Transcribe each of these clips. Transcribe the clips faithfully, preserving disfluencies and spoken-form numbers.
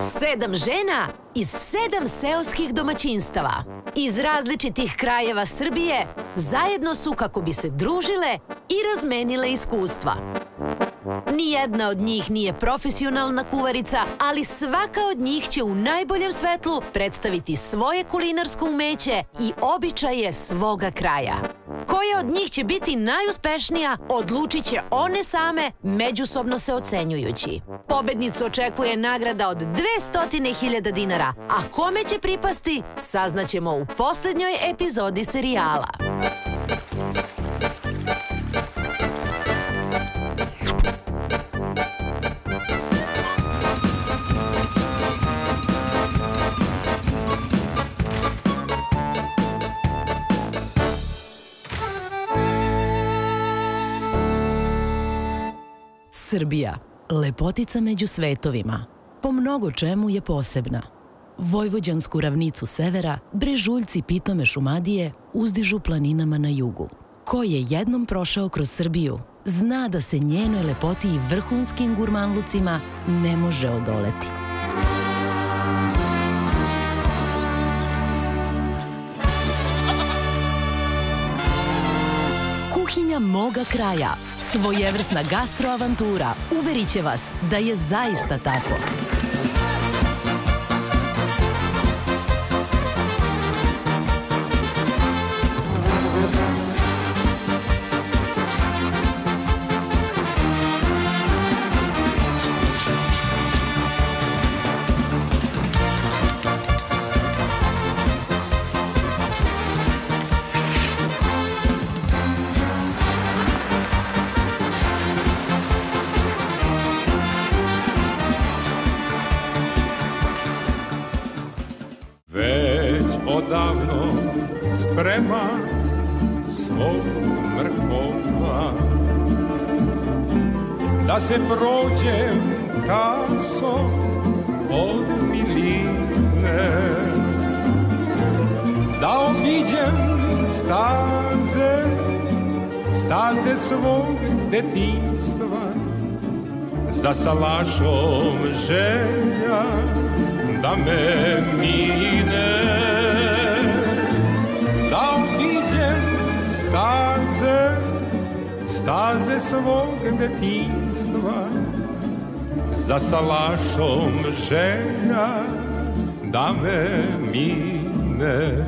Sedam žena iz sedam seoskih domaćinstava iz različitih krajeva Srbije zajedno su kako bi se družile i razmenile iskustva. Nijedna od njih nije profesionalna kuvarica, ali svaka od njih će u najboljem svetlu predstaviti svoje kulinarsko umeće i običaje svoga kraja. Koja od njih će biti najuspešnija, odlučit će one same, međusobno se ocenjujući. Pobednicu očekuje nagrada od dve stotine hiljada dinara, a kome će pripasti, saznaćemo u poslednjoj epizodi serijala. Srbija, lepotica među svetovima, po mnogo čemu je posebna. Vojvođansku ravnicu severa, brežuljci pitome Šumadije uzdižu planinama na jugu. Ko je jednom prošao kroz Srbiju, zna da se njenoj lepoti i vrhunskim gurmanlucima ne može odoleti. Kuhinja moga kraja, svojevrsna gastroavantura, uverit će vas da je zaista tako. Sprema svog mrkova, da se prođem kasom od Miline, da obiđem staze, staze svog detinjstva, za salašom želja da me mine. Staze, staze svog detinjstva, za salašom želja da me mine.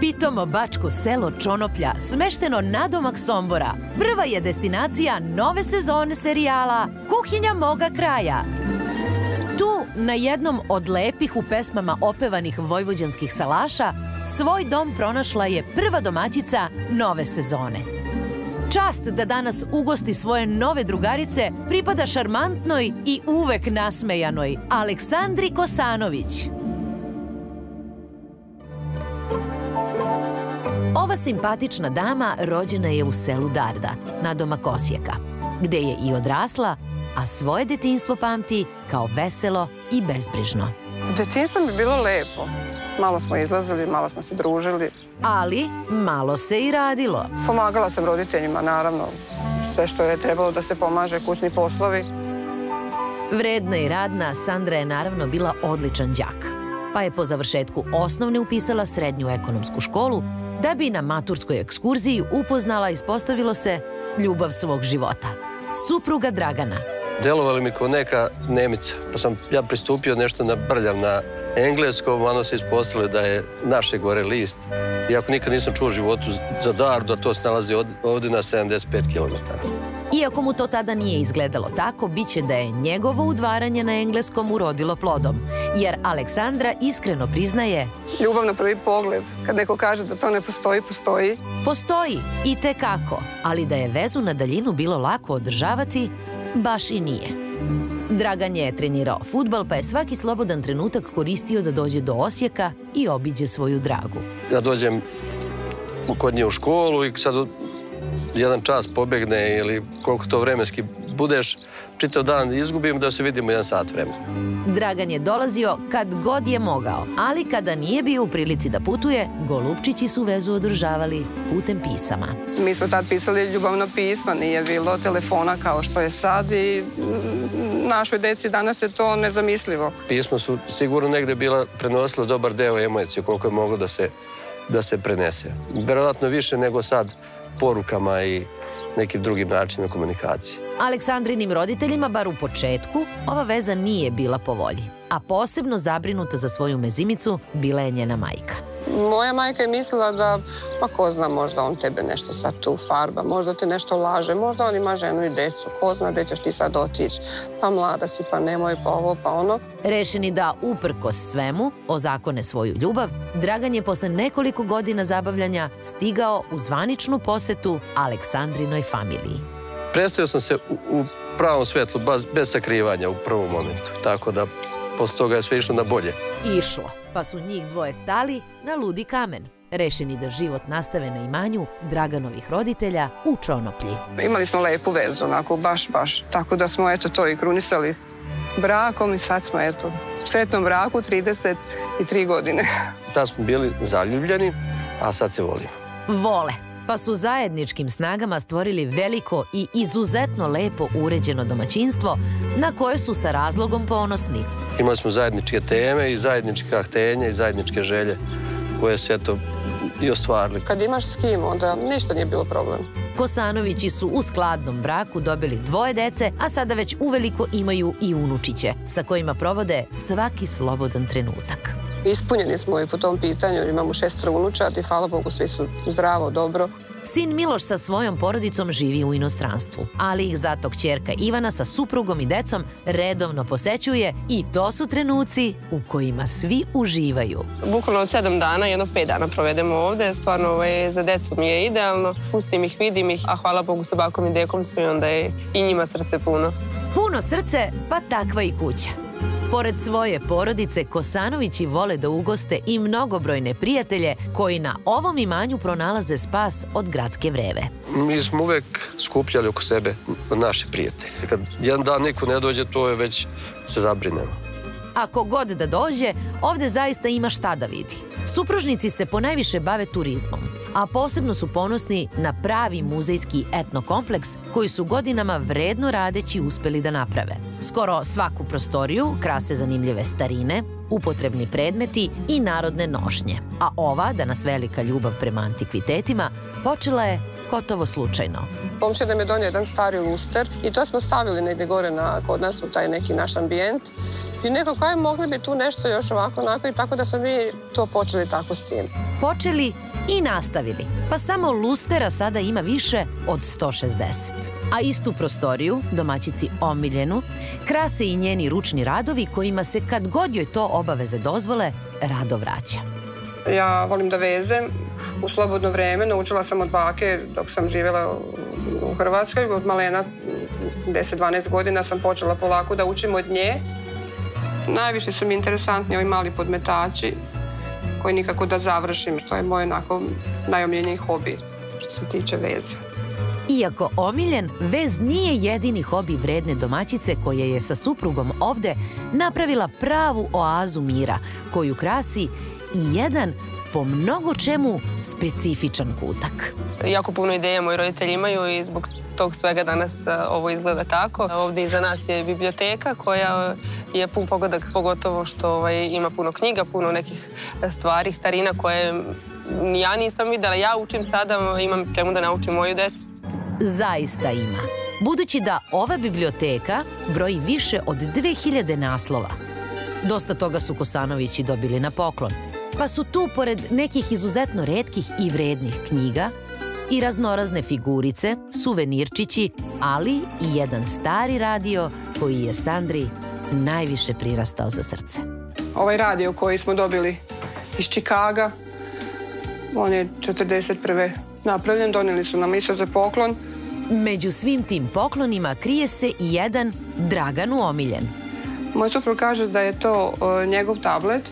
Pitomo bačko selo Čonoplja, smešteno nadomak Sombora, prva je destinacija nove sezone serijala Kuhinja moga kraja. Tu, na jednom od lepih u pesmama opevanih vojvođanskih salaša, svoj dom pronašla je prva domaćica nove sezone. Čast da danas ugosti svoje nove drugarice pripada šarmantnoj i uvek nasmejanoj Aleksandri Kosanović. Ova simpatična dama rođena je u selu Darda, nadomak Kosijeka, gde je i odrasla, a svoje detinjstvo pamti kao veselo i bezbrižno. Detinjstvo mi je bilo lepo. Malo smo izlazili, malo smo se družili. Ali malo se i radilo. Pomagala sam roditeljima, naravno. Sve što je trebalo da se pomaže, kućni poslovi. Vredna i radna, Sandra je naravno bila odličan đak. Pa je po završetku osnovne upisala srednju ekonomsku školu, da bi na maturskoj ekskurziji upoznala i ispostavilo se ljubav svog života. Supruga Dragana. Delovali mi kao neka Nemica, pa sam ja pristupio nešto na brljav na engleskom, ono se ispostavilo da je naše gore list. Iako nikad nisam čuo životu za Dardu, a to se nalazi ovde na sedamdeset pet kilometara. Iako mu to tada nije izgledalo tako, bit će da je njegovo udvaranje na engleskom urodilo plodom, jer Aleksandra iskreno priznaje: ljubav na prvi pogled, kad neko kaže da to ne postoji, postoji. Postoji, i te kako, ali da je vezu na daljinu bilo lako održavati, baš i nije. Dragan je trenirao fudbal, pa je svaki slobodan trenutak koristio da dođe do Osijeka i obiđe svoju dragu. Ja dođem kod nje u školu i sad jedan čas pobegne ili koliko to vremenski budeš čitav dan izgubim, da se vidimo jedan sat vremena. Dragan je dolazio kad god je mogao, ali kada nije bio u prilici da putuje, golupčići su vezu održavali putem pisama. Mi smo tad pisali ljubavna pisma, nije bilo telefona kao što je sad i našoj deci danas je to nezamislivo. Pisma su sigurno negde bila prenosila dobar deo emocije koliko je moglo da se da se prenese. Verovatno više nego sad porukama i nekim drugim načinima komunikacije. Aleksandrinim roditeljima, bar u početku, ova veza nije bila po volji. A posebno zabrinuta za svoju mezimicu bila je njena majka. Moja majka je mislila da, pa ko zna, možda on tebe nešto sad tu farba, možda te nešto laže, možda on ima ženu i decu, ko zna gde ćeš ti sad otići, pa mlada si, pa nemoj, pa ovo, pa ono. Rešeni da, uprkos svemu, ozakone svoju ljubav, Dragan je posle nekoliko godina zabavljanja stigao u zvaničnu posetu Aleksandrinoj familiji. Predstavio sam se u pravom svetlu, bez sakrivanja u prvom momentu, tako da posle toga je sve išlo na bolje. Išlo, pa su njih dvoje stali na ludi kamen, rešeni da život nastave na imanju Draganovih roditelja u Čonoplji. Imali smo lepu vezu, onako, baš, baš, tako da smo, eto, to i krunisali brakom i sad smo, eto, u sretnom braku trideset tri godine. Tad smo bili zaljubljeni, a sad se volimo. Vole, pa su zajedničkim snagama stvorili veliko i izuzetno lepo uređeno domaćinstvo na koje su sa razlogom ponosni. Imali smo zajedničke teme i zajedničke htenje i zajedničke želje koje se eto i ostvarili. Kad imaš s kim, onda ništa nije bilo problem. Kosanovići su u skladnom braku dobili dvoje dece, a sada već uveliko imaju i unučiće, sa kojima provode svaki slobodan trenutak. Ispunjeni smo i po tom pitanju, imamo šestoro unučad i hvala Bogu svi su zdravo, dobro. Sin Miloš sa svojom porodicom živi u inostranstvu, ali ih zato kćerka Ivana sa suprugom i decom redovno posećuje i to su trenuci u kojima svi uživaju. Bukvalno od sedam dana, jedno pet dana provedemo ovde, stvarno za decu mi je idealno, pustim ih, vidim ih, a hvala Bogu sa bakom i dekom smo i onda je i njima srce puno. Puno srce, pa takva i kuća. Pored svoje porodice, Kosanovići vole da ugoste i mnogobrojne prijatelje koji na ovom imanju pronalaze spas od gradske vreve. Mi smo uvek skupljali oko sebe naše prijatelje. Kad jedan dan neko ne dođe, to je već se zabrinemo. Ako god da dođe, ovde zaista ima šta da vidi. Supružnici se ponajviše bave turizmom, a posebno su ponosni na pravi muzejski etnokompleks koji su godinama vredno radeći uspeli da naprave. Skoro svaku prostoriju krase zanimljive starine, upotrebni predmeti i narodne nošnje. A ova, danas velika ljubav prema antikvitetima, počela je gotovo slučajno. Komšija nam je donio jedan stari luster i to smo stavili negde gore kod nas u taj neki naš ambijent. I nekako, aj, mogli bi tu nešto još ovako, onako i tako da smo mi to počeli tako s tim. Počeli i nastavili. Pa samo lustera sada ima više od sto šezdeset. A istu prostoriju, domaćici omiljenu, krase i njeni ručni radovi kojima se kad god joj to obaveze dozvole, rado vraća. Ja volim da vezem u slobodno vreme. Naučila sam od bake dok sam živjela u Hrvatskoj. Od malena, deset do dvanaest godina, sam počela polako da učim od nje. Najviše su mi interesantni ovi mali podmetači koji nikako da završim, što je moj onako najomiljeniji hobi što se tiče veze. Iako omiljen, vez nije jedini hobi vredne domaćice koja je sa suprugom ovde napravila pravu oazu mira koju krasi i jedan po mnogo čemu specifičan kutak. Jako puno ideja moji roditelji imaju i zbog tog svega danas ovo izgleda tako. Ovde iza nas je biblioteka koja je pun pogodak, pogotovo što ima puno knjiga, puno nekih stvari, starina koje ja nisam videla. Ja učim sada, imam čemu da naučim moju decu. Zaista ima. Budući da ova biblioteka broji više od dve hiljade naslova. Dosta toga su Kosanovići dobili na poklon. Pa su tu, pored nekih izuzetno retkih i vrednih knjiga, i raznorazne figurice, suvenirčići, ali i jedan stari radio koji je Sandri najviše prirastao za srce. Ovaj radio koji smo dobili iz Čikaga, on je četrdeset prve napravljen, donijeli su nam isto za poklon. Među svim tim poklonima krije se i jedan Draganu omiljen. Moj suprug kaže da je to njegov tablet.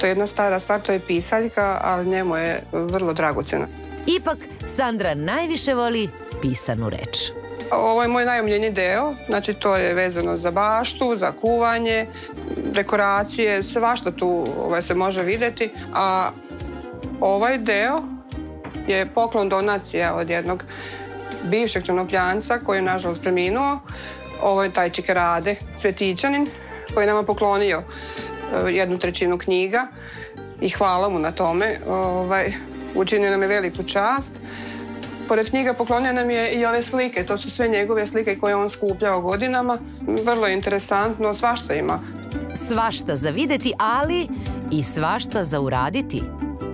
To je jedna stara stvar, to je pisaljka, ali njemu je vrlo dragocena. Ipak, Sandra najviše voli pisanu reč. Ovo je moj najomljeniji deo, znači to je vezano za baštu, za kuvanje, dekoracije, svašta tu se može videti, a ovaj deo je poklon donacija od jednog bivšeg čonopljanca koji je nažalost preminuo. Ovo je taj Čikerade, Cvetićanin, koji je nama poklonio jednu trećinu knjiga i hvala mu na tome. Učinio nam je veliku čast. Pored knjiga poklonio nam je i ove slike, to su sve njegove slike koje on skupljao godinama. Vrlo je interesantno, svašta ima. Svašta za videti, ali i svašta za uraditi.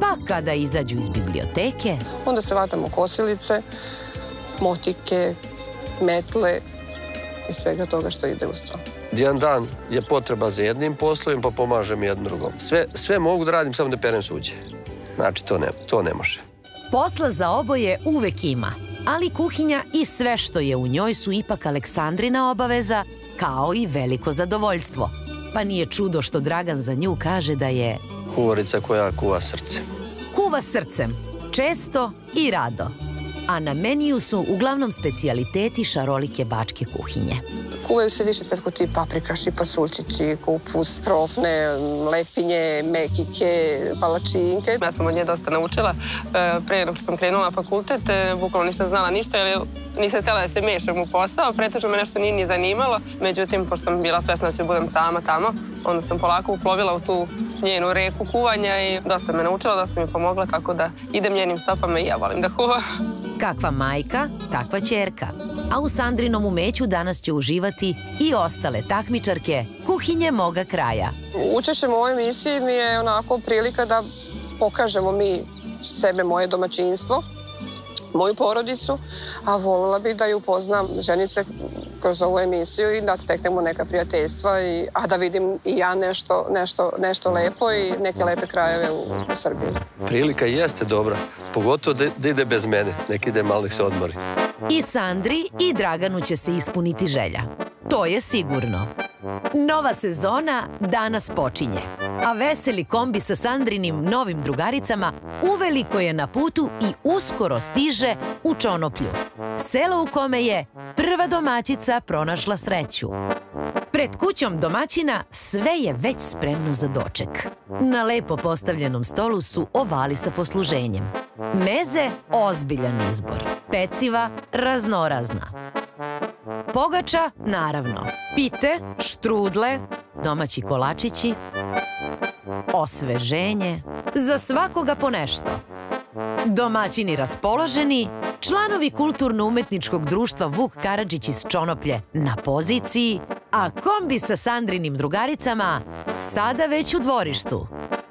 Pa kada izađu iz biblioteke... Onda se vatamo kosilice, motike, metle i svega toga što ide uz to. Jedan dan je potreba za jednim poslovim, pa pomažem jednom drugom. Sve mogu da radim, samo da perem suđe. Znači, to ne može. Posla za oboje uvek ima, ali kuhinja i sve što je u njoj su ipak Aleksandrina obaveza, kao i veliko zadovoljstvo. Pa nije čudo što Dragan za nju kaže da je... Kuvarica koja kuva srcem. Kuva srcem, često i rado. A na meniju su uglavnom specijaliteti šarolike bačke kuhinje. Kuvaju se više tako ti paprika, šipasulčići, kupus, krofne, lepinje, mekike, palačinke. Ja sam od nje dosta naučila. Pre dok sam krenula fakultet, bukvalno nisam znala ništa, jer nisam htjela da se mešam u posao, pretežno me nešto nije ni zanimalo. Međutim, pošto sam bila svesna da ću budem sama tamo, onda sam polako uplovila u tu njenu reku kuvanja i dosta me naučila, dosta mi je pomogla, tako da idem njenim stopama i ja volim da kuvam. Kakva majka, takva ćerka. A u Sandrinom umeću danas će uživati i ostale takmičarke Kuhinje moga kraja. Učešćem u ovoj emisiji mi je onako prilika da pokažemo mi sebe, moje domaćinstvo, moju porodicu, a voljela bih da ju upoznam ženice kroz ovu emisiju i da steknemo neka prijateljstva, a da vidim i ja nešto lepo i neke lepe krajeve u Srbiji. Prilika jeste dobra, pogotovo da ide bez mene, nek ide malo se odmori. I Sandri i Draganu će se ispuniti želja. To je sigurno. Nova sezona danas počinje, a veseli kombi sa Sandrinim novim drugaricama uveliko je na putu i uskoro stiže u Čonoplju, selo u kome je prva domaćica pronašla sreću. Pred kućom domaćina sve je već spremno za doček. Na lepo postavljenom stolu su ovali sa posluženjem. Meze ozbiljan izbor, peciva raznorazna. Pogača, naravno. Pite, štrudle, domaći kolačići, osveženje, za svakoga po nešto. Domaćini raspoloženi, članovi kulturno-umetničkog društva Vuk Karadžić iz Čonoplje na poziciji, a kombi sa Sandrinim drugaricama sada već u dvorištu.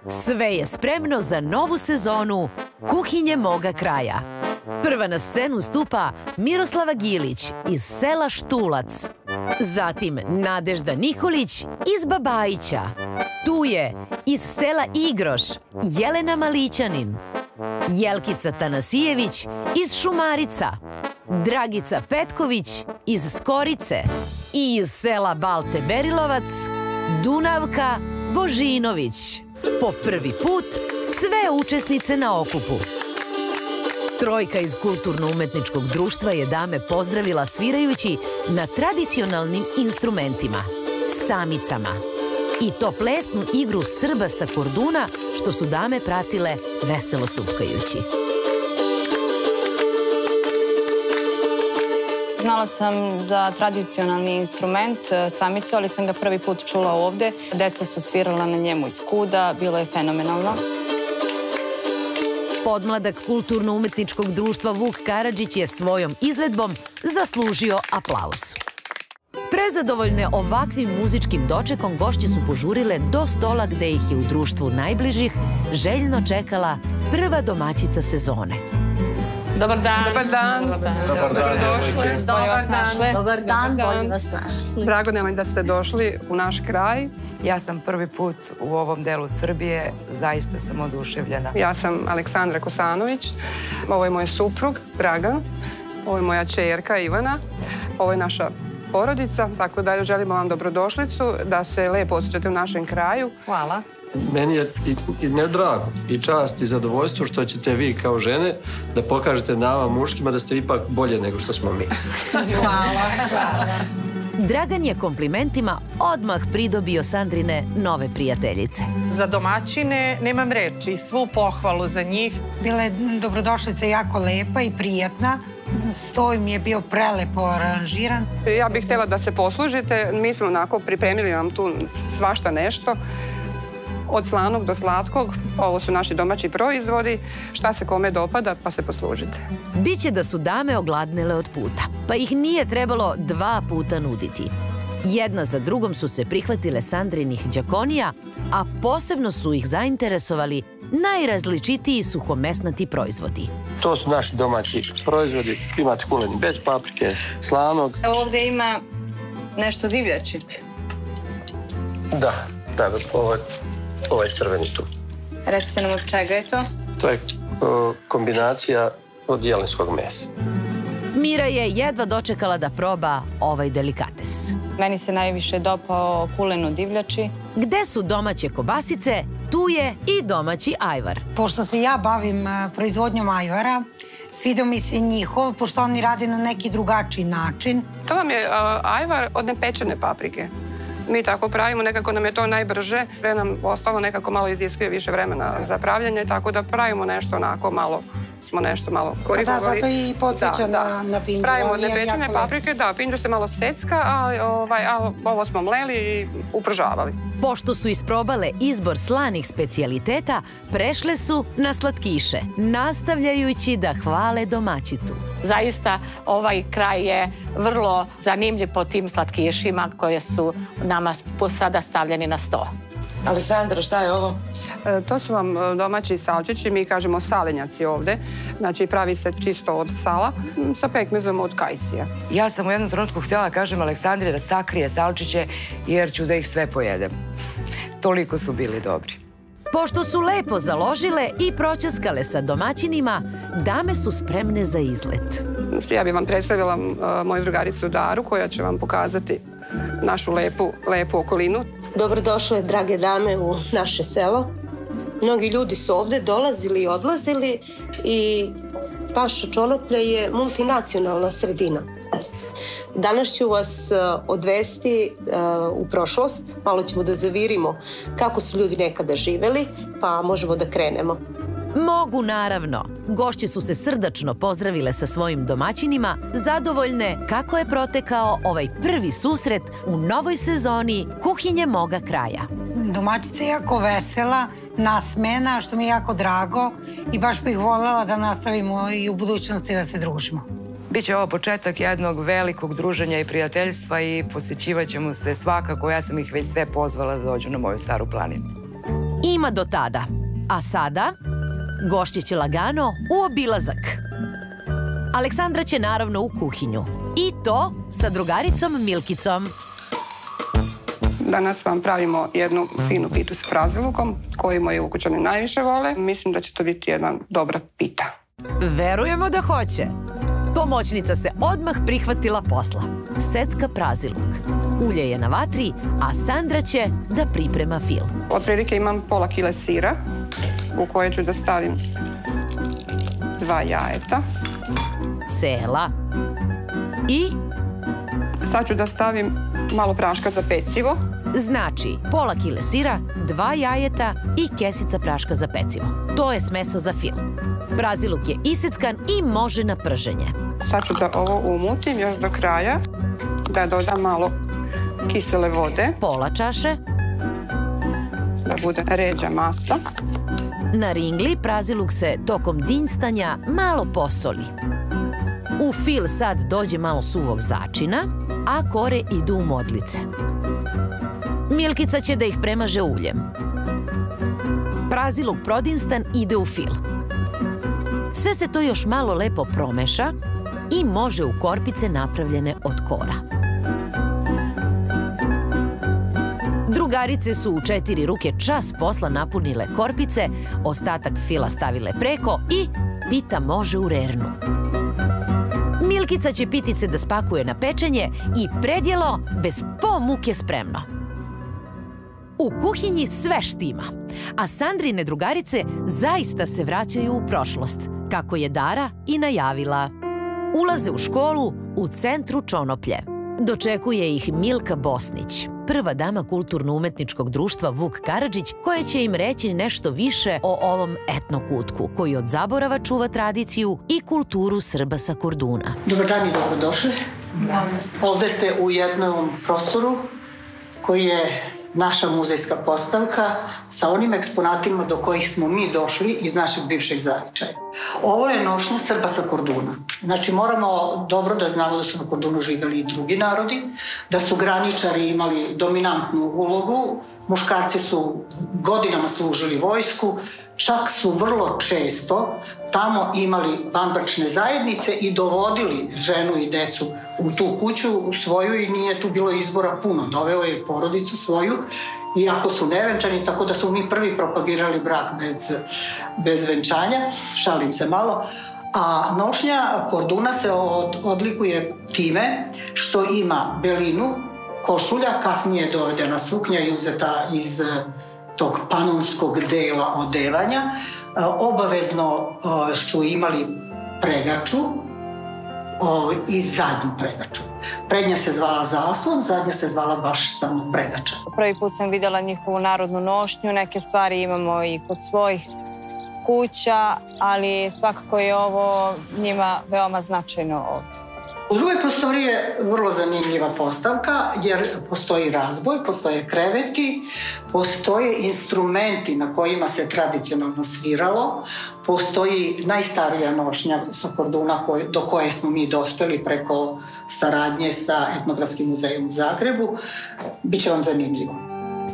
Sve je spremno za novu sezonu Kuhinje moga kraja. Prva na scenu stupa Miroslava Gilić iz sela Štulac. Zatim Nadežda Nikolić iz Babajića. Tu je iz sela Igroš Jelena Malićanin. Jelkica Tanasijević iz Šumarica. Dragica Petković iz Skorice. I iz sela Balte Berilovac Dunavka Božinović. Po prvi put sve učesnice na okupu. Trojka iz kulturno-umetničkog društva je dame pozdravila svirajući na tradicionalnim instrumentima, samicama. I to plesnu igru Srba sa Korduna, što su dame pratile veselo cupkajući. Znala sam za tradicionalni instrument, samicu, ali sam ga prvi put čula ovde. Deca su svirala na njemu iz kuda, bilo je fenomenalno. Podmladak kulturno-umetničkog društva Vuk Karadžić je svojom izvedbom zaslužio aplauz. Prezadovoljne ovakvim muzičkim dočekom gošće su požurile do stola gde ih je u društvu najbližih željno čekala prva domaćica sezone. Dobar dan. Dobar dan. Dobrodošli. Dobar dan. Bolje vas našli. Drago nam je da ste došli u naš kraj. Ja sam prvi put u ovom delu Srbije, zaista sam oduševljena. Ja sam Aleksandra Kosanović, ovo je moj suprug Dragan, ovo je moja ćerka Ivana, ovo je naša porodica, tako da želimo vam dobrodošlicu, da se lepo osjećate u našem kraju. Hvala. meni je i ne drago i čast i zadovoljstvo što ćete vi kao žene da pokažete nama muškima da ste ipak bolje nego što smo mi. Hvala, hvala. Dragan je komplimentima odmah pridobio Sandrine nove prijateljice. Za domaćine nemam reči, svu pohvalu za njih. Bila je dobrodošlica jako lepa i prijatna. Stoj mi je bio prelepo aranžiran. Ja bih htjela da se poslužite. Mi smo onako pripremili vam tu svašta nešto. Od slanog do slatkog, ovo su naši domaći proizvodi, šta se kome dopada, pa se poslužite. Biće da su dame ogladnele od puta, pa ih nije trebalo dva puta nuditi. Jedna za drugom su se prihvatile Sandrinih đakonija, a posebno su ih zainteresovali najrazličitiji suhomesnati proizvodi. To su naši domaći proizvodi, imate kuleni bez paprike, slanog. Ovdje ima nešto divljači. Da, da, ovo je... Ovo je crveni tu. Recite nam od čega je to? To je kombinacija od jelenskog mesa. Mira je jedva dočekala da proba ovaj delikates. Meni se najviše dopao kulen od divljači. Gde su domaće kobasice, tu je i domaći ajvar. Pošto se ja bavim proizvodnjom ajvara, svidio mi se njihov, pošto oni rade na neki drugačiji način. To vam je ajvar od nepečene paprike. Mi tako pravimo, nekako nam je to najbrže. Sve nam ostalo nekako malo iziskuje više vremena za pravljanje, tako da pravimo nešto onako malo, smo nešto malo korigovali. Da, zato i podsjeća na pinđu. Pravimo nepečene paprike, da, pinđu se malo secka, a ovo smo mleli i upržavali. Pošto su isprobale izbor slanih specijaliteta, prešle su na slatkiše, nastavljajući da hvale domaćicu. Zaista ovaj kraj je vrlo zanimljiv po tim slatkišima koje su nama sada stavljeni na sto. Aleksandra, šta je ovo? To su vam domaći salčići, mi kažemo salenjaci ovde. Znači, pravi se čisto od sala sa pekmezom od kajsija. Ja sam u jednom trenutku htjela kažem Aleksandri da sakrije salčiće jer ću da ih sve pojedem. Toliko su bili dobri. Pošto su lepo založile i pročeskale sa domaćinima, dame su spremne za izlet. Ja bih vam predstavila moju drugaricu Daru koja će vam pokazati našu lepu okolinu. Dobrodošle, drage dame, u naše selo. Mnogi ljudi su ovde dolazili i odlazili i naša Čonoplja je multinacionalna sredina. Danas ću vas odvesti u prošlost, malo ćemo da zavirimo kako su ljudi nekada živeli, pa možemo da krenemo. Mogu, naravno. Gošće su se srdačno pozdravile sa svojim domaćinima, zadovoljne kako je protekao ovaj prvi susret u novoj sezoni Kuhinje moga kraja. Domaćica je jako vesela, nasmejana, što mi je jako drago i baš bih voljela da nastavimo i u budućnosti da se družimo. Biće ovo početak jednog velikog druženja i prijateljstva i posjećivat ćemo se svakako. Ja sam ih već sve pozvala da dođu na moju Staru planinu. Ima do tada. A sada... Gošće će lagano u obilazak. Aleksandra će naravno u kuhinju. I to sa drugaricom Milkicom. Danas vam pravimo jednu finu pitu s prazilukom, koju moji ukućani najviše vole. Mislim da će to biti jedna dobra pita. Verujemo da hoće. Pomoćnica se odmah prihvatila posla. Secka praziluk. Ulje je na vatri, a Sandra će da priprema fil. Od prilike imam pola kile sira, u koje ću da stavim dva jajeta. Cela. I? Sad ću da stavim malo praška za pecivo. Znači, pola kile sira, dva jajeta i kesica praška za pecivo. To je smesa za fil. Praziluk je iseckan i može na prženje. Sad ću da ovo umutim još do kraja, da dodam malo kisele vode. Pola čaše. Da bude ređa masa. Na ringli praziluk se tokom dinstanja malo posoli. U fil sad dođe malo suvog začina, a kore idu u modlice. Milkica će da ih premaže uljem. Praziluk prodinstan ide u fil. Sve se to još malo lepo promeša i može u korpice napravljene od kora. Drugarice su u četiri ruke čas posla napunile korpice, ostatak fila stavile preko i pita može u rernu. Milkica će pitice da spakuje na pečenje i predjelo bez po muke spremno. U kuhinji sve štima, a Sandrine drugarice zaista se vraćaju u prošlost, kako je Dara i najavila. Ulaze u školu u centru Čonoplje. Dočekuje ih Milka Bosnić, prva dama kulturno-umetničkog društva Vuk Karadžić, koja će im reći nešto više o ovom etnokutku, koji od zaborava čuva tradiciju i kulturu Srba sa Korduna. Dobar dan i dobrodošli. Ovde ste u jednom prostoru koji je naša muzejska postavka sa onim eksponatima do kojih smo mi došli iz našeg bivšeg zavičaja. Ovo je nošnja Srba sa Korduna. Znači, moramo dobro da znamo da su na Kordunu živjeli i drugi narodi, da su graničari imali dominantnu ulogu, muškarci su godinama služili vojsku, čak su vrlo često tamo imali vanbračne zajednice i dovodili ženu i decu u tu kuću svoju i nije tu bilo izbora puno. Doveo je porodicu svoju, iako su nevenčani, tako da su mi prvi propagirali brak bez venčanja, šalim se malo. A nošnja Korduna se odlikuje time što ima belinu, košulja, kasnije dovedena suknja i uzeta iz tog panonskog dela odevanja. Obavezno su imali pregaču i zadnju pregaču. Prednja se zvala zaslon, zadnja se zvala baš samo pregača. Prvi put sam videla njihovu narodnu nošnju, neke stvari imamo i kod svojih kuća, ali svakako je ovo njima veoma značajno ovdje. U drugoj prostoriji je vrlo zanimljiva postavka jer postoji razboj, postoje kreveti, postoje instrumenti na kojima se tradicionalno sviralo, postoji najstarija nošnja sa Korduna do koje smo mi dospeli preko saradnje sa Etnografskim muzejom u Zagrebu. Biće vam zanimljivo.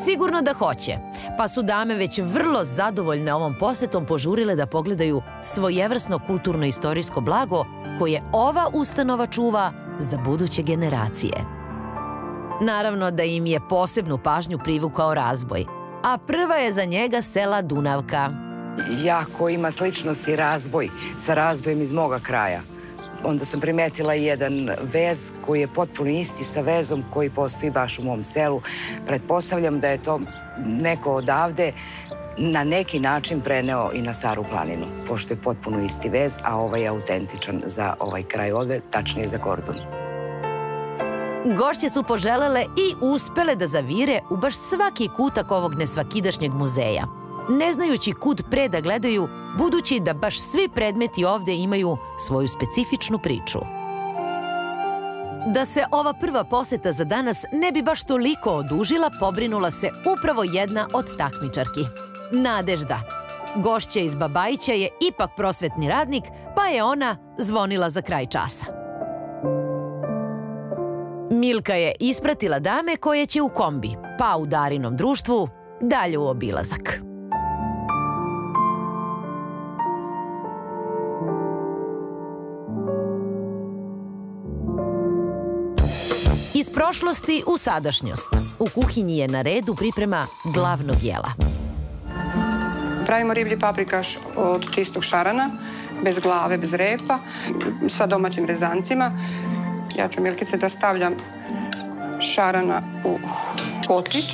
Sigurno da hoće, pa su dame već vrlo zadovoljne ovom posetom požurile da pogledaju svojevrsno kulturno-istorijsko blago koje ova ustanova čuva za buduće generacije. Naravno da im je posebnu pažnju privukao razboj, a prva je za njega sela Dunavka. Jako ima sličnosti razboj sa razbojem iz moga kraja. Onda sam primetila jedan vez koji je potpuno isti sa vezom koji postoji baš u mom selu. Pretpostavljam da je to neko odavde na neki način preneo i na Staru planinu, pošto je potpuno isti vez, a ovaj je autentičan za ovaj kraj ovde, tačnije za Kordun. Gošće su poželele i uspele da zavire u baš svaki kutak ovog nesvakidašnjeg muzeja, ne znajući kud pre da gledaju, budući da baš svi predmeti ovde imaju svoju specifičnu priču. Da se ova prva poseta za danas ne bi baš toliko odužila, pobrinula se upravo jedna od takmičarki, Nadežda. Gošća iz Babajića je ipak prosvetni radnik, pa je ona zvonila za kraj časa. Milka je ispratila dame koje će u kombi, pa u Darinom društvu dalje u obilazak. Iz prošlosti u sadašnjost. U kuhinji je na redu priprema glavnog jela. Pravimo riblji paprikaš od čistog šarana, bez glave, bez repa, sa domaćim rezancima. Ja ću, Milkice, da stavljam šarana u kotlić.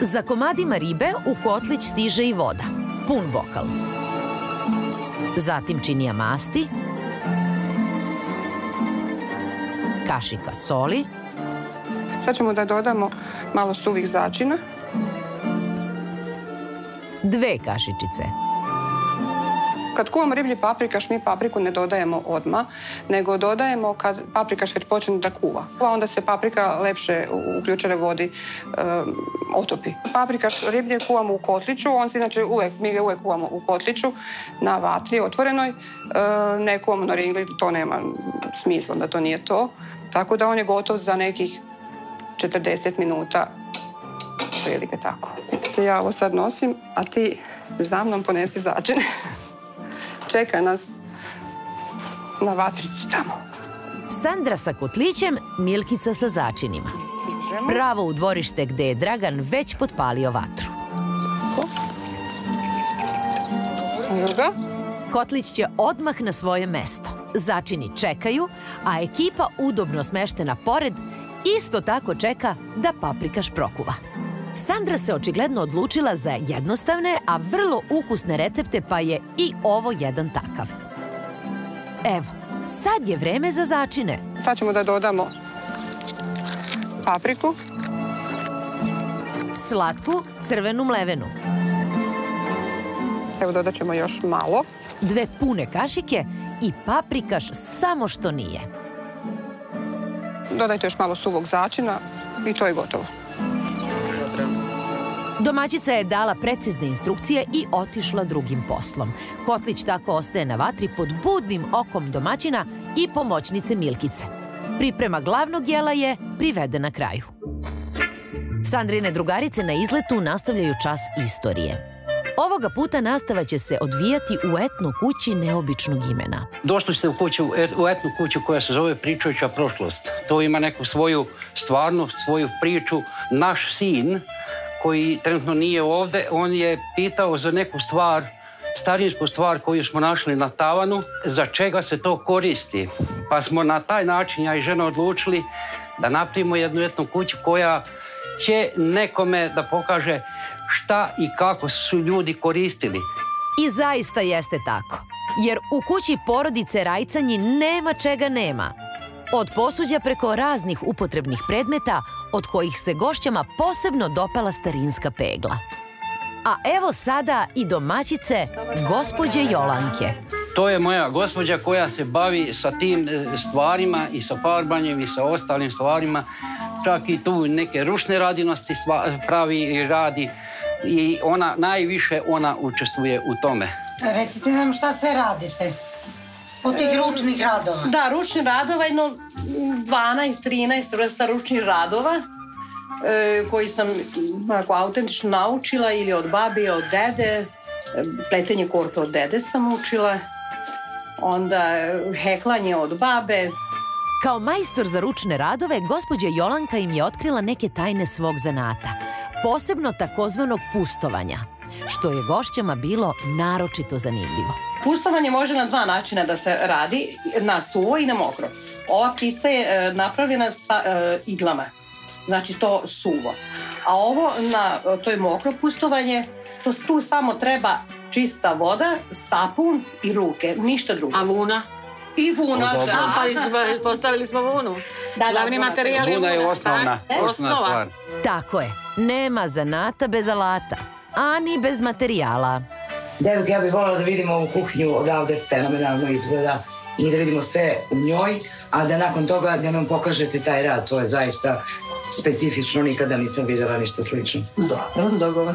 Za komadima ribe u kotlić stiže i voda, pun bokal. Zatim činija masti, kašika soli. Sad ćemo da dodamo malo suvih začina. Dve kašičice. Kad kuvamo riblji paprikaš, mi papriku ne dodajemo odmah, nego dodajemo kad paprikaš već počne da kuva. Onda se paprika lepše u ključare vodi otopi. Paprikaš riblje kuvamo u kotliću, mi ga uvek kuvamo u kotliću, na vatri otvorenoj. Ne kuvamo na ringli, to nema smisla da to nije to. Tako da on je gotov za nekih četrdeset minuta, prilike tako. Ja ovo sad nosim, a ti za mnom ponesi začin. Čeka nas na vatrici tamo. Sandra sa kotlićem, Milkica sa začinima. Pravo u dvorište gde je Dragan već potpalio vatru. Druga. Kotlić će odmah na svoje mesto. Začini čekaju, a ekipa udobno smeštena pored isto tako čeka da paprikaš prokuva. Sandra se očigledno odlučila za jednostavne, a vrlo ukusne recepte, pa je i ovo jedan takav. Evo, sad je vreme za začine. Sad ćemo da dodamo papriku. Slatku, crvenu mlevenu. Evo dodat ćemo još malo. Dve pune kašike i paprikaš samo što nije. Dodajte još malo suvog začina i to je gotovo. Domaćica je dala precizne instrukcije i otišla drugim poslom. Kotlić tako ostaje na vatri pod budnim okom domaćina i pomoćnice Milkice. Priprema glavnog jela je privedena kraju. Sandrine drugarice na izletu nastavljaju čas istorije. Ovoga puta nastava će se odvijati u etno kući neobičnog imena. Došli ste u etno kuću koja se zove Pričajuća prošlost. To ima neku svoju stvarnost, svoju priču. Naš sin, koji trenutno nije ovde, on je pitao za neku stvar, starinsku stvar koju smo našli na tavanu, za čega se to koristi. Pa smo na taj način, ja i žena, odlučili da napravimo jednu etno kuću koja će nekome da pokaže šta i kako su ljudi koristili. I zaista jeste tako. Jer u kući porodice Rajcanji nema čega nema. Od posuđa preko raznih upotrebnih predmeta, od kojih se gošćama posebno dopala starinska pegla. A evo sada i domaćice gospođe Jolanke. To je moja gospođa koja se bavi sa tim stvarima i sa farbanjem i sa ostalim stvarima. Čak i tu neke ručne radinosti pravi i radi. I ona, najviše ona učestvuje u tome. Recite nam šta sve radite od tih ručnih radova. Da, ručnih radova je dvanaest trinaest vrsta ručnih radova koji sam autentično naučila ili od babi, od dede. Pletenje korpe od dede sam učila. Onda heklanje od babe. Kao majstor za ručne radove, gospođa Jolanka im je otkrila neke tajne svog zanata, posebno takozvanog pustovanja, što je gošćama bilo naročito zanimljivo. Pustovanje može na dva načina da se radi, na suvo i na mokro. Ova pisa je napravljena sa iglama, znači to suvo. A ovo, to je mokro pustovanje, tu samo treba čista voda, sapun i ruke, ništa drugo. A vuna? I vuna, da. Pa postavili smo vunu. Glavni materijal je vuna. Vuna je osnovna stvar. Tako je. Nema zanata bez alata, ani bez materijala. Devojke, ja bih voljela da vidimo ovu kuhinju odavde, fenomenalno izgleda, i da vidimo sve u njoj, a da nakon toga da nam pokažete taj rad. To je zaista specifično, nikada nisam videla ništa slično. Dobro, dogovor.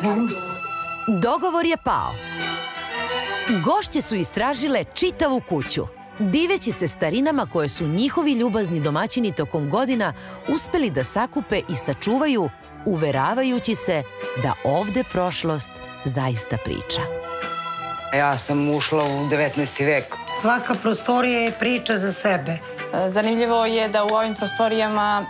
Dogovor je pao. Gošće su istražile čitavu kuću, diveći se starinama koje su njihovi ljubazni domaćini tokom godina uspeli da sakupe i sačuvaju, uveravajući se da ovde prošlost zaista priča. Ja sam ušla u devetnaesti vek. Svaka prostorija je priča za sebe. Zanimljivo je da u ovim prostorijama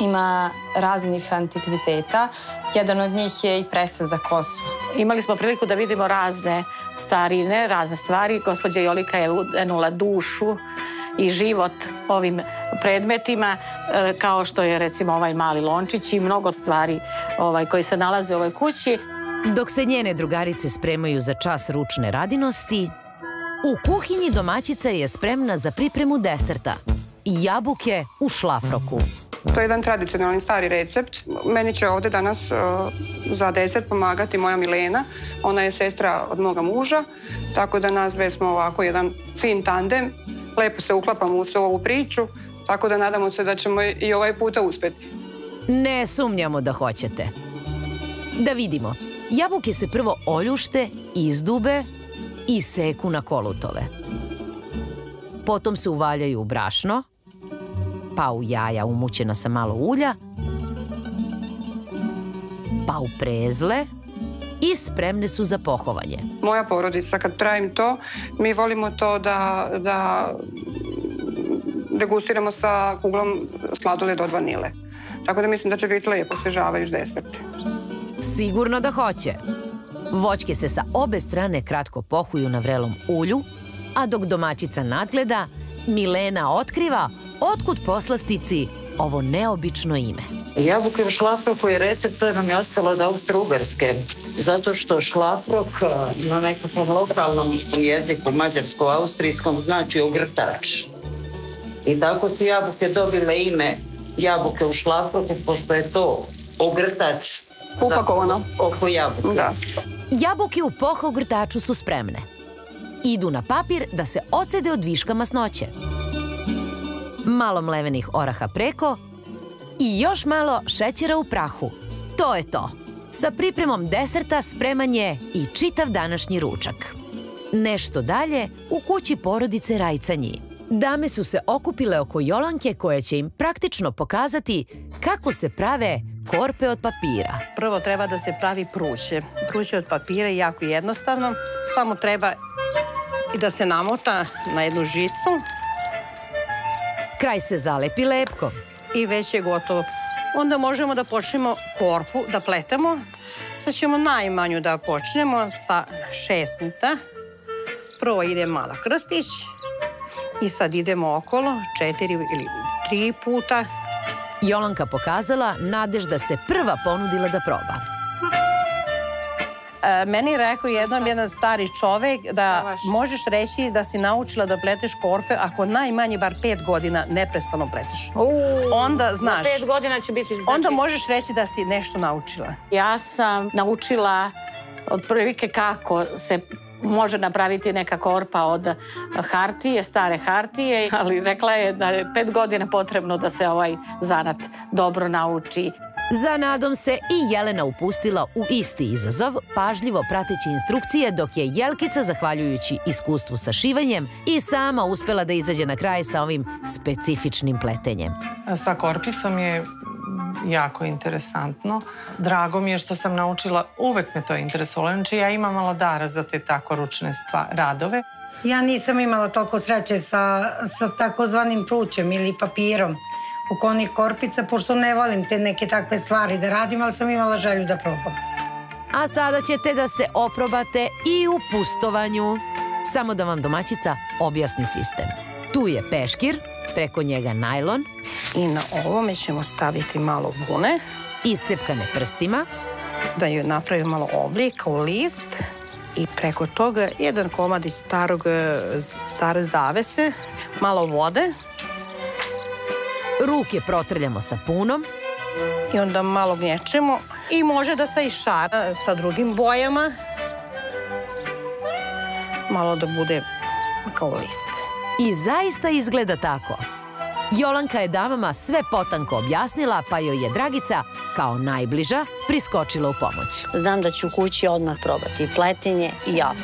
ima raznih antikviteta. Jedan od njih je i presa za kosu. Imali smo priliku da vidimo razne starine, razne stvari. Gospođa Jolanka je udenula dušu i život ovim predmetima, kao što je recimo ovaj mali lončić i mnogo stvari koji se nalaze u ovoj kući. Dok se njene drugarice spremaju za čas ručne radinosti, u kuhinji domaćica je spremna za pripremu deserta – jabuke u šlafroku. To je jedan tradicionalni stari recept. Meni će ovde danas za desert pomagati moja Milena. Ona je sestra od moga muža, tako da nas dve smo ovako jedan fin tandem. Lepo se uklapamo u sve ovu priču, tako da nadamo se da ćemo i ovaj puta uspeti. Ne sumnjamo da hoćete. Da vidimo. Jabuke se prvo oljušte, izdube i seku na kolutove. Potom se uvaljaju u brašno, pa u jaja umućena sa malo ulja, pa u prezle i spremne su za pohovanje. Moja porodica, kad pravim to, mi volimo to da degustiramo sa kuglom sladoled od vanile. Tako da mislim da će biti lepo osvežavajući desert. Sigurno da hoće. Voćke se sa obe strane kratko pohuju na vrelom ulju, a dok domaćica nadgleda, Milena otkriva otkud poslastici ovo neobično ime. Jabuke u šlafroku i recept to nam je ostalo od Austro-Ugarske, zato što šlafrok na nekakvom lokalnom jeziku, mađarsko-austrijskom, znači ogrtač. I tako su jabuke dobile ime jabuke u šlafroku, pošto je to ogrtač upakovano oko jabuke. Jabuke u poha ogrtaču su spremne. Idu na papir da se ocede od viška masnoće. Malo mlevenih oraha preko i još malo šećera u prahu. To je to. Sa pripremom deserta spreman je i čitav današnji ručak. Nešto dalje u kući porodice Rajcanji. Dame su se okupile oko Jolanke koja će im praktično pokazati kako se prave korpe od papira. Prvo treba da se pravi pruće. Pruće od papira je jako jednostavno. Samo treba i da se namota na jednu žicu. Kraj se zalepi lepkom. I već je gotovo. Onda možemo da počnemo korpu, da pletemo. Sad ćemo najmanju da počnemo sa šest nita. Prvo ide mala krstić. I sad idemo okolo četiri ili tri puta. Jolanka pokazala Nadežda se prva ponudila da proba. Meni je rekao jednom jedan stari čovek da možeš reći da si naučila da pleteš korpe ako najmanje bar pet godina neprestano pleteš. Onda znaš. Za pet godina će biti znači. Onda možeš reći da si nešto naučila. Ja sam naučila otprilike kako se može napraviti neka korpa od hartije, stare hartije, ali rekla je da je pet godina potrebno da se ovaj zanat dobro nauči. Za nadom se i Jelena upustila u isti izazov, pažljivo prateći instrukcije, dok je Jelkica, zahvaljujući iskustvu sa šivanjem, i sama uspela da izađe na kraj sa ovim specifičnim pletenjem. Sa korpicom je jako interesantno. Drago mi je što sam naučila, uvek me to je interesovalo. Znači ja imam malo dara za te tako ručne radove. Ja nisam imala toliko sreće sa takozvanim prućem ili papirom oko onih korpica, pošto ne volim te neke takve stvari da radim, ali sam imala želju da probam. A sada ćete da se oprobate i u pustovanju. Samo da vam domaćica objasni sistem. Tu je peškir, preko njega najlon. I na ovome ćemo staviti malo vune. Iscepkane prstima. Da ju napravim malo oblik, kao list. I preko toga jedan komad iz stare zavese, malo vode. Ruke protrljamo sapunom. I onda malo gnječemo. I može da se išara sa drugim bojama. Malo da bude kao list. I zaista izgleda tako. Jolanka je damama sve potanko objasnila, pa joj je Dragica, kao najbliža, priskočila u pomoć. Znam da ću u kući odmah probati i pletenje i javu.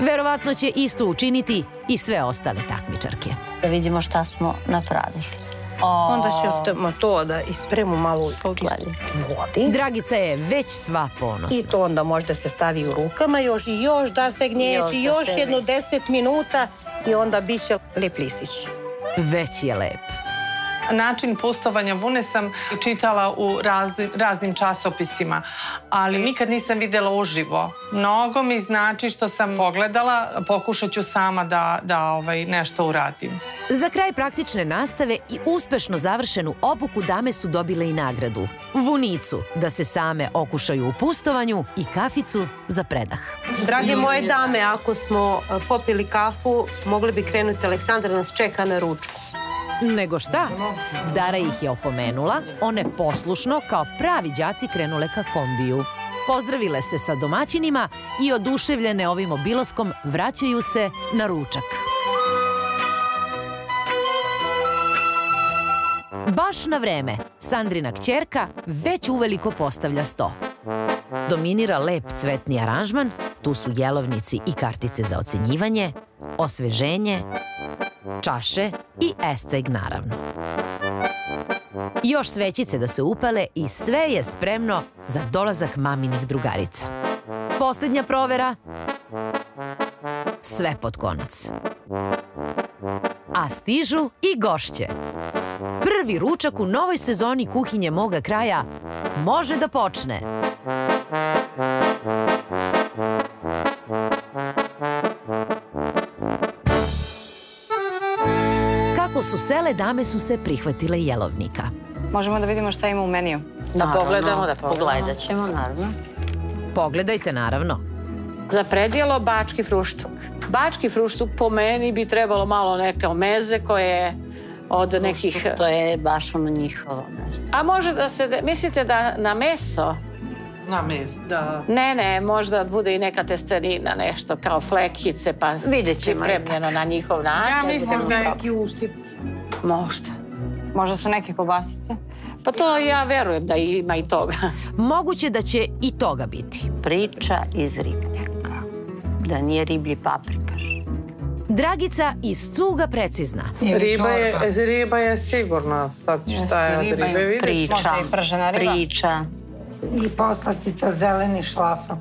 Verovatno će isto učiniti i sve ostale takmičarke. Da vidimo šta smo napravili. Onda ćemo to da ispremu malo vodi. Dragica je već sva ponosna. I to onda možda se stavi u rukama još i još da se gnječi, još jedno deset minuta i onda bit će lep listić. Već je lep. Način pustovanja vune sam čitala u raznim časopisima, ali nikad nisam videla uživo. Mnogo mi znači što sam pogledala, pokušat ću sama da nešto uradim. Za kraj praktične nastave i uspešno završenu obuku dame su dobile i nagradu. Vunicu, da se same okušaju u pustovanju, i kaficu za predah. Drage moje dame, ako smo popili kafu, mogli bi krenuti. Aleksandar nas čeka na ručku. Nego šta? Dara ih je opomenula, one poslušno kao pravi đaci krenule ka kombiju. Pozdravile se sa domaćinima i oduševljene ovim obilaskom vraćaju se na ručak. Baš na vreme, Sandrina kćerka već uveliko postavlja sto. Dominira lep cvetni aranžman, tu su jelovnici i kartice za ocenjivanje, osveženje, čaše i esceg naravno. Još svećice da se upale i sve je spremno za dolazak maminih drugarica. Poslednja provera, sve pod konac. A stižu i gošće. Prvi ručak u novoj sezoni Kuhinje moga kraja može da počne. Kako su sele, dame su se prihvatile jelovnika. Možemo da vidimo šta ima u meniju. Da pogledamo, da pogledat ćemo, naravno. Pogledajte, naravno. Za predjelo bački fruštuk. Bački fruštuk po meni bi trebalo malo neke omeze koje je od nekih... To je baš ono njihovo. A može da se... Mislite da na meso... Na meso, da. Ne, ne, možda bude i neka testenina, nešto kao flekice, pa pripremljeno na njihov način. Ja mislim da je neki uštipci. Možda. Možda su neke kobasice. Pa to ja verujem da ima i toga. Moguće da će i toga biti. Priča iz ribnjaka. Da nije riblji paprikaš. Dragica iz cuga precizna. Riba je sigurna. Sad šta je od ribe vidjeti? Priča, priča. I poslastica zeleni šlafrok.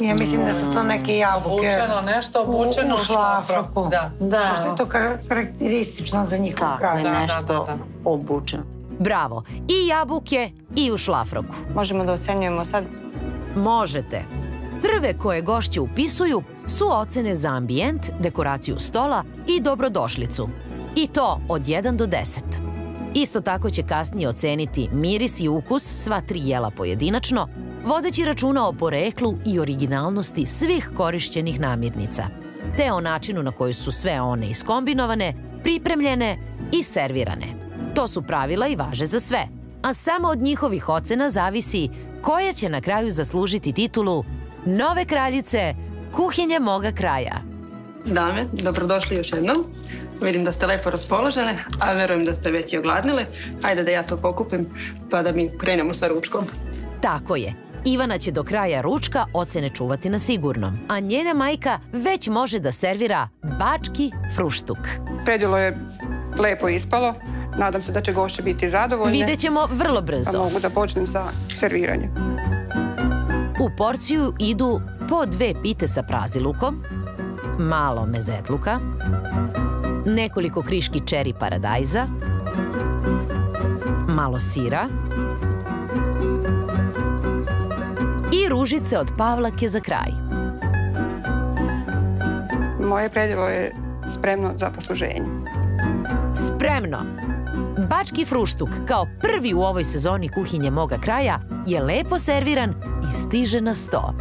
Ja mislim da su to neke jabuke. Obučeno nešto, obučeno u šlafroku. Pošto je to karakteristično za njihov kraj. Tako je, nešto obučeno. Bravo, i jabuke i u šlafroku. Možemo da ocenjujemo sad? Možete. Prve koje gošće upisuju su ocene za ambijent, dekoraciju stola i dobrodošlicu. I to od jedan do deset. Isto tako će kasnije oceniti miris i ukus sva tri jela pojedinačno, vodeći računa o poreklu i originalnosti svih korišćenih namirnica, te o načinu na koji su sve one iskombinovane, pripremljene i servirane. To su pravila i važe za sve, a samo od njihovih ocena zavisi koja će na kraju zaslužiti titulu Nove kraljice kuhinje moga kraja. Dame, dobrodošli još jednom. Vidim da ste lepo raspoložene, a verujem da ste već i ogladnile. Hajde da ja to pokupim, pa da mi krenemo sa ručkom. Tako je. Ivana će do kraja ručka ocene čuvati na sigurnom, a njena majka već može da servira bački fruštuk. Predjelo je lepo ispalo. Nadam se da će gošće biti zadovoljne. Vidjet ćemo vrlo brzo. A mogu da počnem sa serviranjem. U porciju idu po dve pite sa prazilukom, malo mezetluka, nekoliko kriški čeri paradajza, malo sira i ružice od pavlake za kraj. Moje predjelo je spremno za posluženje. Spremno! Bački fruštuk, kao prvi u ovoj sezoni kuhinje moga kraja, je lepo serviran i stiže na sto.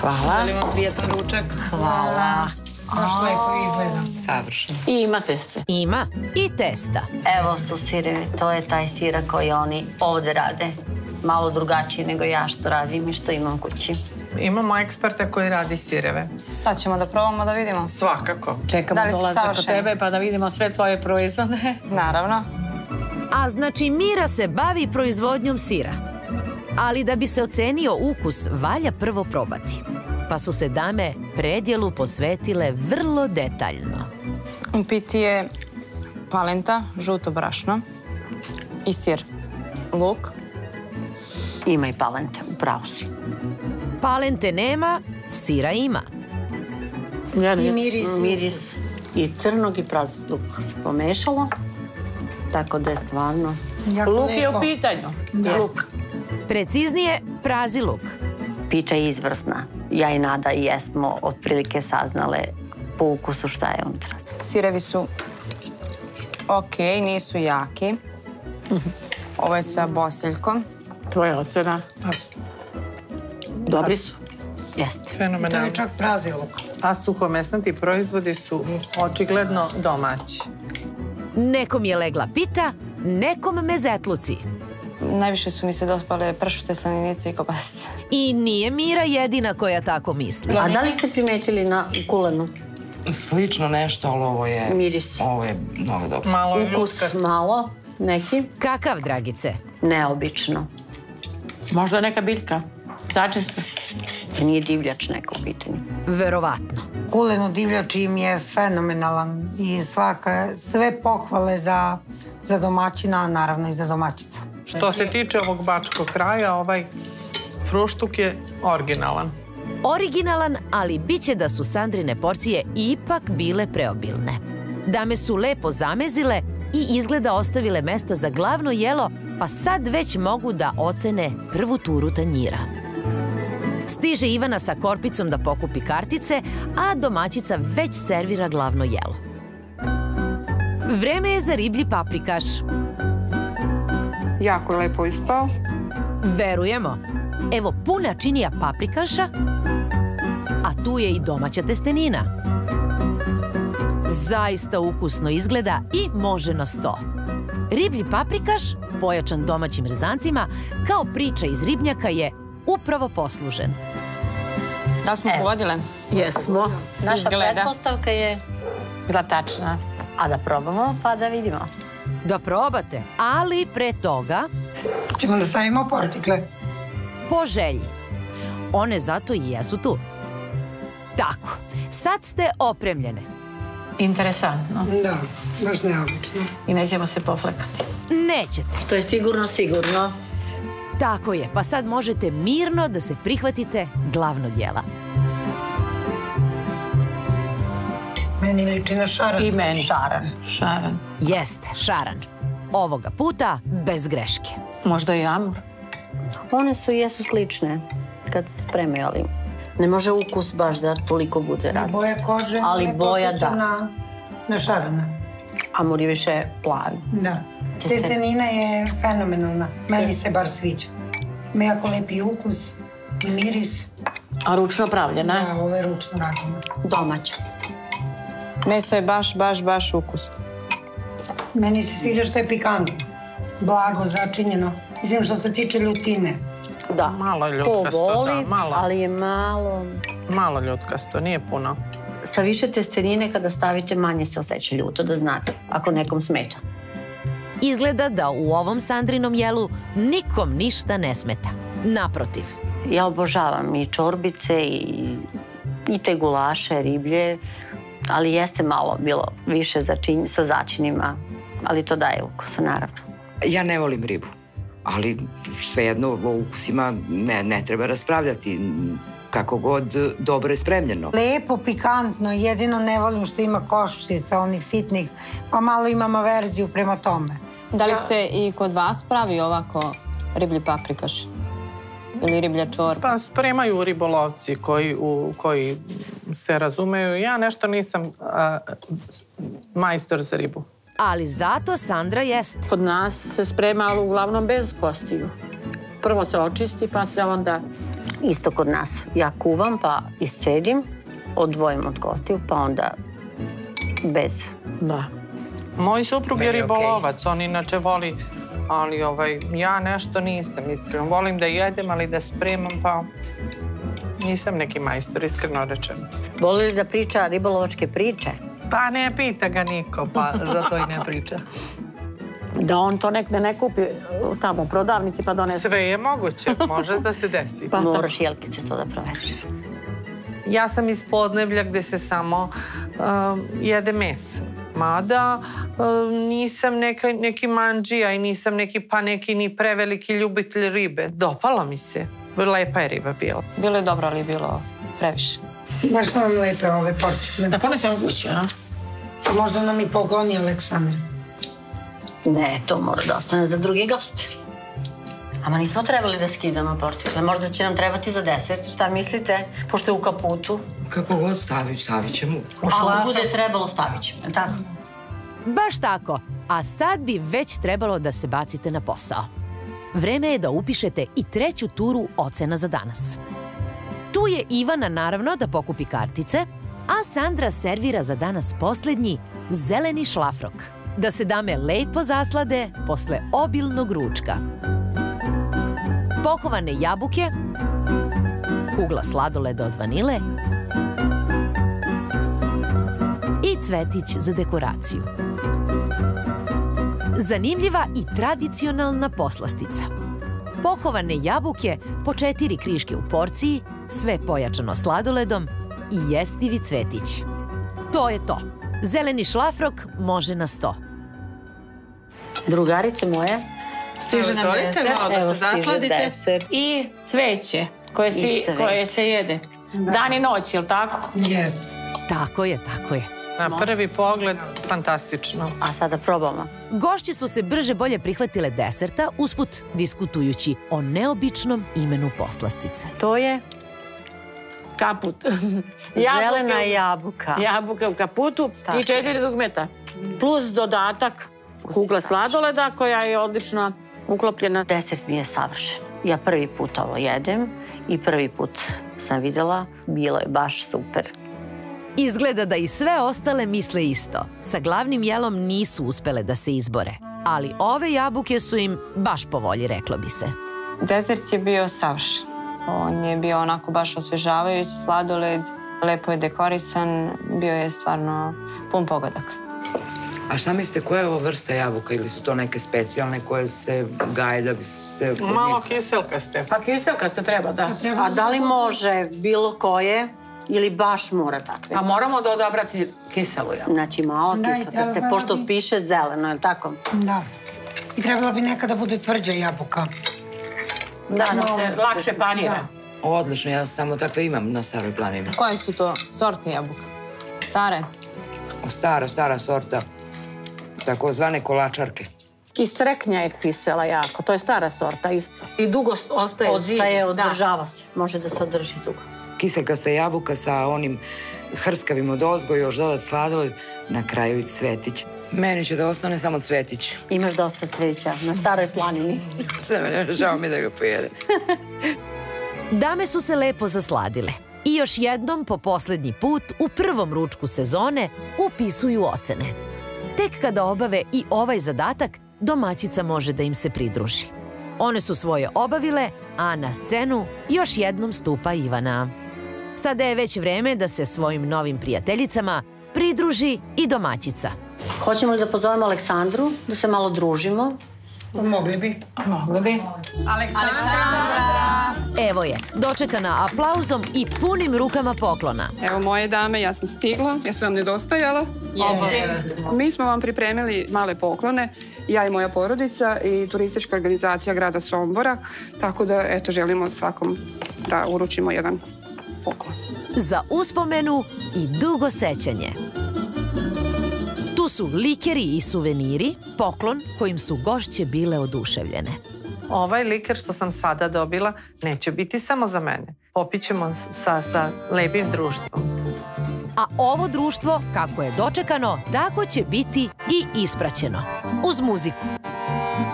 Hvala. Želimo prijetan ručak. Hvala. Baš lepo izgleda. Savršeno. I ima testa. Ima i testa. Evo su sirevi, to je taj sira koji oni ovde rade. Malo drugačiji nego ja što radim i što imam kući. Imamo eksperta koji radi sireve. Sad ćemo da probamo da vidimo. Svakako. Čekamo dolazak od tebe pa da vidimo sve tvoje proizvode. Naravno. A znači Mira se bavi proizvodnjom sira. Ali da bi se ocenio ukus, valja prvo probati. Pa su se dame predjelu posvetile vrlo detaljno. U piti je polenta, žuto brašno i sir. Luk. Ima i polente, upravo si. Polente nema, sira ima. I miris. Miris i crnog i prazni luk se pomešalo. Tako da je stvarno... Luk je u pitanju. Preciznije, prazni luk. Pita je izvrsna. Ja i Nada i jesmo otprilike saznale po ukusu šta je unutra. Sirevi su okej, nisu jaki. Ovo je sa boseljkom. Tvoja ocena. Dobri su. Jeste. I to je čak prazni luk. A suhomesnati proizvodi su očigledno domaći. Nekom je legla pita, nekom mezetluci. Najviše su mi se dospale pršute, slaninice i kobasice. I nije Mira jedina koja tako misli. A da li ste primetili na kulenu? Slično nešto, ali ovo je... Miris. Ovo je mnogo dobro. Ukus malo, neki. Kakav, Dragice? Neobično. Možda neka biljka. Začista. Nije divljač neko u pitanju. Verovatno. Kulen u divljači im je fenomenalan i sve pohvale za domaćina, a naravno i za domaćicu. Što se tiče ovog bačkog kraja, ovaj fruštuk je originalan. Originalan, ali bit će da su Sandrine porcije ipak bile preobilne. Dame su lepo zamezile i izgleda ostavile mesta za glavno jelo, pa sad već mogu da ocene prvu turu tanjira. Stiže Ivana sa korpicom da pokupi kartice, a domaćica već servira glavno jelo. Vreme je za riblji paprikaš. Jako je lepo ispao. Verujemo. Evo puna činija paprikaša, a tu je i domaća testenina. Zaista ukusno izgleda i može na sto. Riblji paprikaš, pojačan domaćim rezancima, kao priča iz ribnjaka je upravo poslužen. Da smo pogodile? Jesmo. Naša pretpostavka je glatačna. A da probamo, pa da vidimo. Da probate, ali pre toga... Ćemo da stavimo portikle. Po želji. One zato i jesu tu. Tako, sad ste opremljene. Interesantno. Da, baš neobično. I nećemo se poflekati. Nećete. Što je sigurno, sigurno. Tako je, pa sad možete mirno da se prihvatite glavnog jela. Meni liči na šaran. I meni. Šaran. Šaran. Jeste, šaran. Ovoga puta bez greške. Možda i amur. One su i jesu slične kad se spremaju, ali ne može ukus baš da toliko bude različit. Boja kože, ali boja da. Na šarana. Amur je više plavi. Da. Testenina je fenomenalna. Meni se bar sviđa. Ima jako lijepi ukus i miris. A ručno pravljena? Da, ovo je ručno pravljena. Domaća. Meso je baš, baš, baš ukusno. Meni se sviđa što je pikantno. Blago, začinjeno. Mislim, što se tiče ljutine. Da, to voli, ali je malo... Malo ljutkasto, nije puno. Sa više testenine kada stavite manje se osjeća ljuto, da znate, ako nekom smeta. Izgleda da u ovom Sandrinom jelu nikom ništa ne smeta. Naprotiv. Ja obožavam i čorbice i te gulaše, riblje, ali jeste malo bilo više sa začinima, ali to daje ukusa, naravno. Ja ne volim ribu, ali svejedno o ukusima ne treba raspravljati, kako god dobro je spremljeno. Lepo, pikantno, jedino ne volim što ima koščica, onih sitnih, pa malo imam averziju prema tome. Da li se i kod vas pravi ovako riblji paprikaš ili riblja čorba? Spremaju ribolovci koji se razumeju. Ja nešto nisam majstor za ribu. Ali zato Sandra jeste. Kod nas se sprema uglavnom bez kostiju. Prvo se očisti, pa se onda... Isto kod nas. Ja kuvam, pa iscedim, odvojim od kostiju, pa onda bez. Da. Moj suprug je ribolovac, on inače voli... Ali ja nešto nisam, iskreno. Volim da jedem, ali da spremam, pa nisam neki majstor, iskreno rečeno. Voli li da priča ribolovačke priče? Pa ne pita ga niko, pa zato i ne priča. Da on to nekde ne kupi tamo u prodavnici pa donese. Sve je moguće, može da se desi. Pa moraš Jelkice to da proveriš. Ja sam iz podneblja gde se samo jede meso. Mada nisam neki manđija i nisam neki pa neki ni preveliki ljubitelj ribe. Dopalo mi se. Lepa je riba bila. Bilo je dobro, ali je bilo previše. Baš nam lepe ove portikle. Da ponesemo kući, a? Možda nam i pogoni Aleksandra. Ne, to mora da ostane za drugi gost. Ama nismo trebali da skidamo portikle. Možda će nam trebati za deset. Šta mislite? Pošto je u kaputu. Kako god stavit, stavit ćemo. Ako bude trebalo, stavit ćemo. Tako? Baš tako. A sad bi već trebalo da se bacite na posao. Vreme je da upišete i treću turu ocena za danas. Tu je Ivana naravno da pokupi kartice, a Sandra servira za danas poslednji zeleni šlafrok. Da se dame lepo zaslade posle obilnog ručka. Pohovane jabuke, kugla sladoleda od vanile i cvetić za dekoraciju. Zanimljiva i tradicionalna poslastica. Pohovane jabuke po četiri kriške u porciji, sve pojačano sladoledom i jestivi cvetić. To je to. Zeleni šlafrok može na sto. Drugarice moje, stiže nam deset, evo stiže deset. I cveće koje se jede. Dan i noć, je li tako? Jes. Tako je, tako je. Na prvi pogled, fantastično. A sada probamo. Gošće su se brže bolje prihvatile deserta, usput diskutujući o neobičnom imenu poslastice. To je kaput. Zelena jabuka. Jabuka u kaputu i četiri dugmeta. Plus dodatak kugla sladoleda koja je odlično uklopljena. Desert mi je savršen. Ja prvi put ovo jedem i prvi put sam videla. Bilo je baš super. Izgleda da i sve ostale misle isto. Sa glavnim jelom nisu uspele da se izbore. Ali ove jabuke su im baš po volji, reklo bi se. Dezert je bio savršen. On je bio onako baš osvježavajući, sladoled, lepo je dekorisan, bio je stvarno pun pogodaka. A šta mislite, koja je ovo vrsta jabuka ili su to neke specijalne koje se gaje da bi se... Malo kiselkaste. Pa kiselkaste treba, da. A da li može bilo koje ili baš mora takve? A moramo da odabrati kiselu jabuku. Znači malo kiselkaste, pošto piše zeleno, je li tako? Da. I trebalo bi nekada bude tvrđa jabuka. Da, da se lakše panira. Odlično, ja samo takve imam na Staroj planini. Koje su to sorte jabuka? Stare? Stara, stara sorta. Takozvane kolačarke. Iz treknja je pisala jako, to je stara sorta isto. I dugo ostaje zid. Ostaje, održava se, može da se održi dugo. Kiselkasta jabuka sa onim hrskavim od ozgo, još dodat sladoled, na kraju i cvetić. Meni će da ostane samo cvetić. Imaš dosta cveća na Staroj planini. Žao mi da ga pojede. Dame su se lepo zasladile. I još jednom po poslednji put u prvom ručku sezone upisuju ocene. Tek kada obave i ovaj zadatak, domaćica može da im se pridruži. One su svoje obavile, a na scenu još jednom stupa Ivana. Sada je već vreme da se svojim novim prijateljicama pridruži i domaćica. Hoćemo li da pozovemo Aleksandru, da se malo družimo? Mogli bi. Mogli bi. Aleksandra! Evo je, dočekana aplauzom i punim rukama poklona. Evo moje dame, ja sam stigla, ja sam vam nedostajala. Mi smo vam pripremili male poklone, ja i moja porodica i turistička organizacija grada Sombora, tako da, eto, želimo svakom da uručimo jedan poklon. Za uspomenu i dugo sećanje. Tu su likeri i suveniri, poklon kojim su gošće bile oduševljene. Ovaj liker što sam sada dobila neće biti samo za mene. Popićemo sa lepim društvom. A ovo društvo, kako je dočekano, tako će biti i ispraćeno. Uz muziku.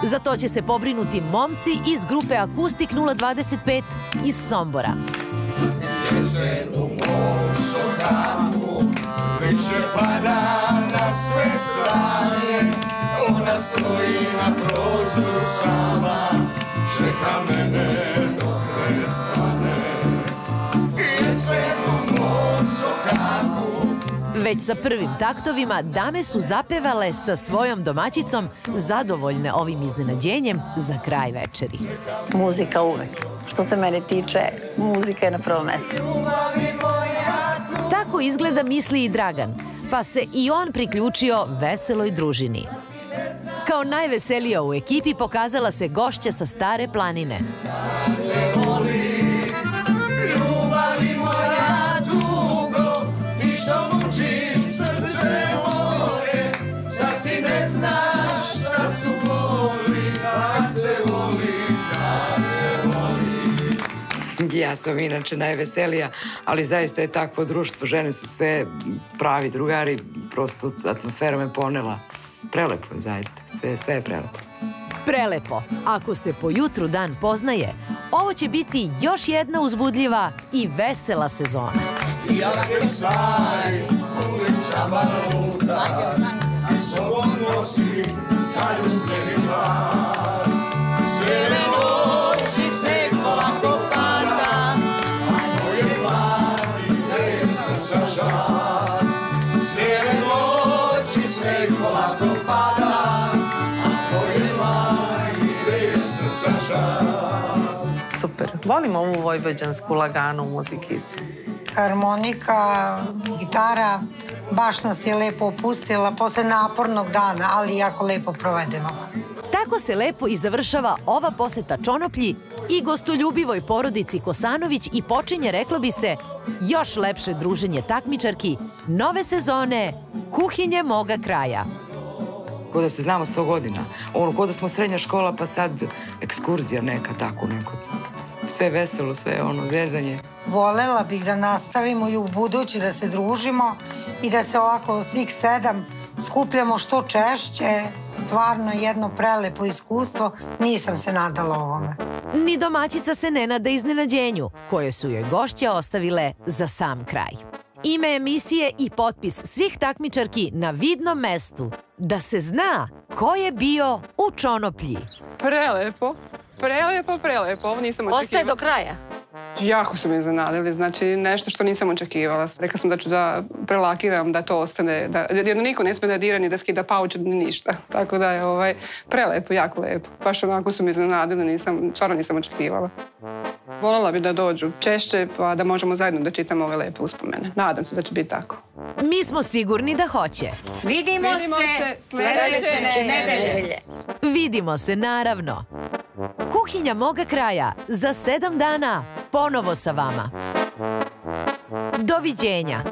Za to će se pobrinuti momci iz grupe Akustik nula dvadeset pet iz Sombora. Više pada na sve strane, ona stoji na prozoru sama, čeka mene dok ne stane. Pjesme u moć o kaku. Već sa prvim taktovima dame su zapevale sa svojom domaćicom, zadovoljne ovim iznenađenjem za kraj večeri. Muzika uvek. Što se mene tiče, muzika je na prvom mestu. Tako izgleda misli i Dragan, pa se i on priključio veseloj družini. Kao najveselija u ekipi pokazala se gošća sa Stare planine. Ja sam inače najveselija, ali zaista je takvo društvo. Žene su sve pravi drugari, prosto atmosfera me ponela. Prelepo je zaista, sve je prelepo. Prelepo. Ako se po jutru dan poznaje, ovo će biti još jedna uzbudljiva i vesela sezona. Sjele noći sneg polako pada, a tvoje lani desno sa žal. Super. Volim ovu vojvođansku laganu muzikicu. Harmonika, gitara, baš nas je lepo opustila posle napornog dana, ali jako lepo provedenog. Tako se lepo i završava ova poseta Čonoplji i gostoljubivoj porodici Kosanović i počinje, reklo bi se, još lepše druženje takmičarki nove sezone Kuhinje moga kraja. Ko da se znamo sto godina, ono ko da smo srednja škola pa sad ekskurzija neka, tako neko. sve veselo, sve ono, zezanje. Volela bih da nastavimo i u budući da se družimo i da se ovako svih sedam skupljamo što češće. Stvarno jedno prelepo iskustvo, nisam se nadala ovome. Ni domaćica se ne nada iznenađenju, koje su joj gošće ostavile za sam kraj. Ime emisije i potpis svih takmičarki na vidnom mestu, da se zna ko je bio u Čonoplji. Prelepo, prelepo, prelepo, ovo nisam očekivala. Ostaje do kraja. Jako su me iznenadili, znači nešto što nisam očekivala. Rekla sam da ću da prelakiram, da to ostane, da jedno niko ne sme da dira ni da skida pauč, ni ništa. Tako da je prelepo, jako lepo. Baš onako su me iznenadili, stvarno nisam očekivala. Voljela bi da dođu češće, pa da možemo zajedno da čitamo ove lepe uspomene. Nadam se da će biti tako. Mi smo sigurni da hoće. Vidimo se sljedeće nedelje. Vidimo se, naravno. Kuhinja moga kraja za sedam dana ponovo sa vama. Doviđenja.